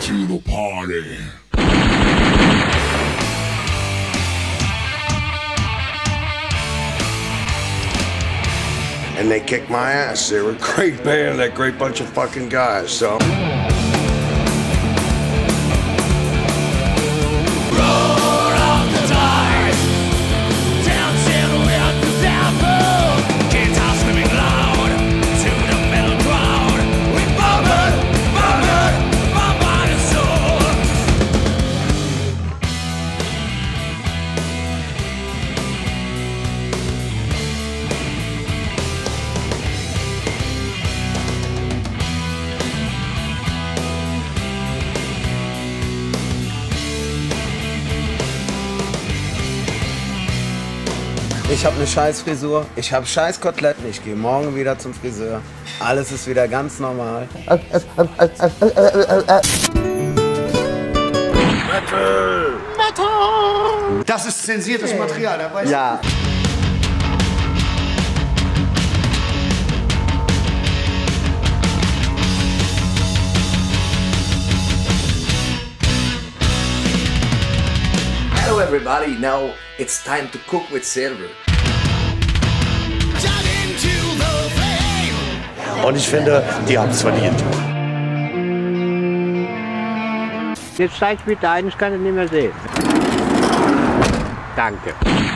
to the party. And they kicked my ass. They were a great band, that great bunch of fucking guys, so. Ich habe eine Scheißfrisur, ich habe Scheißkoteletten, ich gehe morgen wieder zum Friseur. Alles ist wieder ganz normal. Metal! Metal! Das ist zensiertes Material, da weißt du. Ja. Hello everybody, now it's time to cook with Silver. Und ich finde, die haben es verdient. Jetzt steigt wieder ein, ich kann es nicht mehr sehen. Danke.